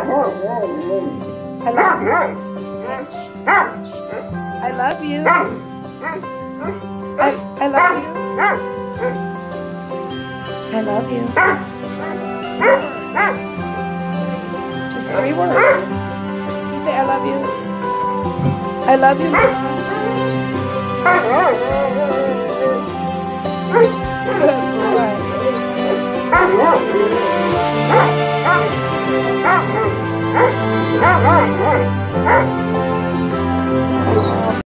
I love you. I love you. I love you. I love you. Just 3 words. You say I love you. I love you. Right.